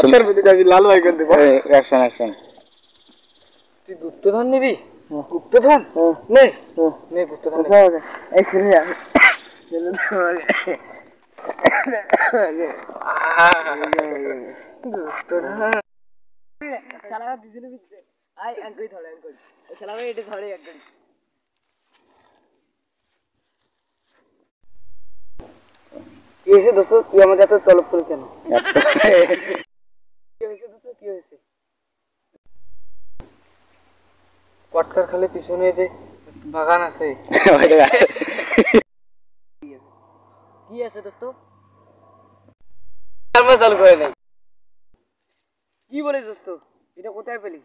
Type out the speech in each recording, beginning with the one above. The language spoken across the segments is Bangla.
আচার প্রতি কাজে লাল ভাই করে দেব। Action action. তুই গুপ্তধন নিবি? গুপ্তধন নে নে গুপ্তধন নে। এই শুনি আমি গুপ্তধন শালা দিজনে বিজে আই আঙ্গই ধরে আঙ্গই শালা এটা ধরে আঙ্গই কি হইছে দোস্ত? তুই আমাকে এত তলব করলি কেন? কি হইছে দোস্ত? কি হইছে? কটকার খালে পিছনে যে বাগান আছে কি আছে দোস্ত? আমরা চালু করে নাই। কি বলিস দোস্ত? এটা কোথায় পেলি?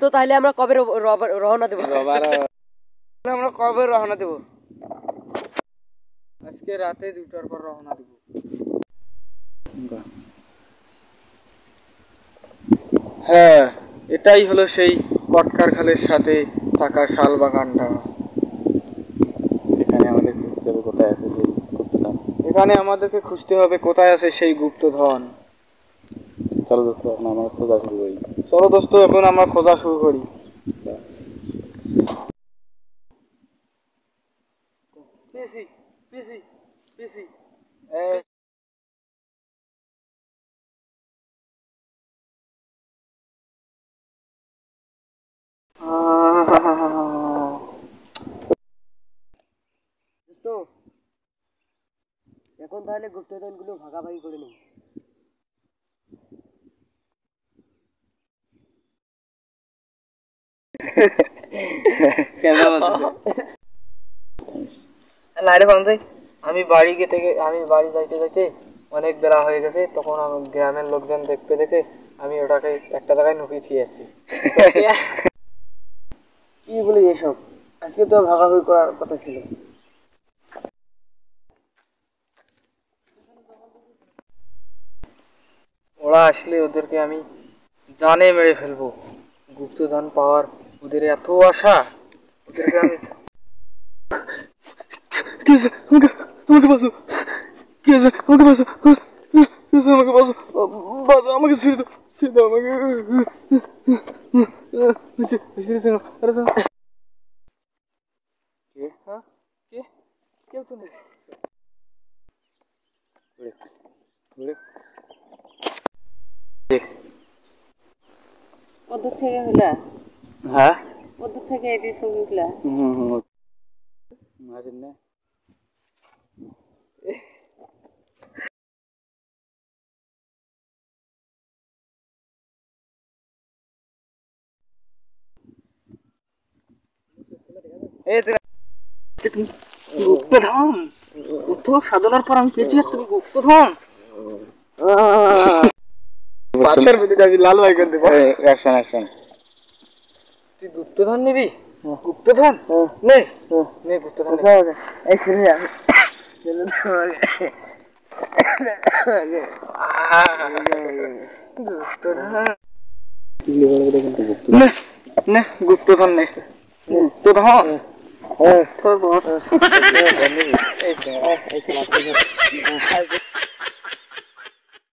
তো তাহলে আমরা কবে রওনা দেব? আমরা কবে রওনা দেব? আজকে রাতে 2টার পর রওনা দেব। হ্যাঁ, এটাই হলো সেই কটকার খালের সাথে থাকা শাল বাগানটা। এখানে আমাদের খুঁজতে হবে কোথায় আছে সেই গুপ্তধন। এখানে আমাদেরকে খুঁজতে হবে কোথায় আছে সেই গুপ্তধন। চলো দোস্ত এখন আমরা খোঁজা শুরু করি। চলো দোস্ত এখন আমরা খোঁজা শুরু করি। পিসি পিসি পিসি দোস্ত এখন তাহলে গুপ্তধন গুলো ভাগাভাগি করে নেই। আমি বাড়ি যাইতে যাইতে অনেক বেলা হয়ে গেছে, তখন আমার গ্রামের লোকজন দেখতে দেখে আমি ওটাকে একটা জায়গায় নুকিয়ে দিয়ে আসছি। কি বলি এসব? আজকে তো ভাগাভাগি করার কথা ছিল। ওরা আসলে ওদেরকে আমি জানে মেরে ফেলবো। গুপ্তধন পাওয়ার ওদের এত আশা। ওদের থেকে হইলা? হ্যাঁ ওদের থেকে এটি ছবি হইলা। মাঝে না এই তো তুমি গুপ্তধন। কত সাধনার পর আমি পেয়েছি তুমি গুপ্তধন। পাথর ভিতরে কাজ লাল ভাই করে দেব। Action action. তুই গুপ্তধন নিবি? গুপ্তধন নে নে গুপ্তধন নে। এই শুনি আমি গুপ্তধন লে বলে দেখেন তো গুপ্তধন নে নে গুপ্তধন নে গুপ্তধন। ও তোর বহুত এই তো এই তো